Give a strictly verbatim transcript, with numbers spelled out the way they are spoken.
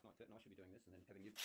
last night. I should be doing this and then having you.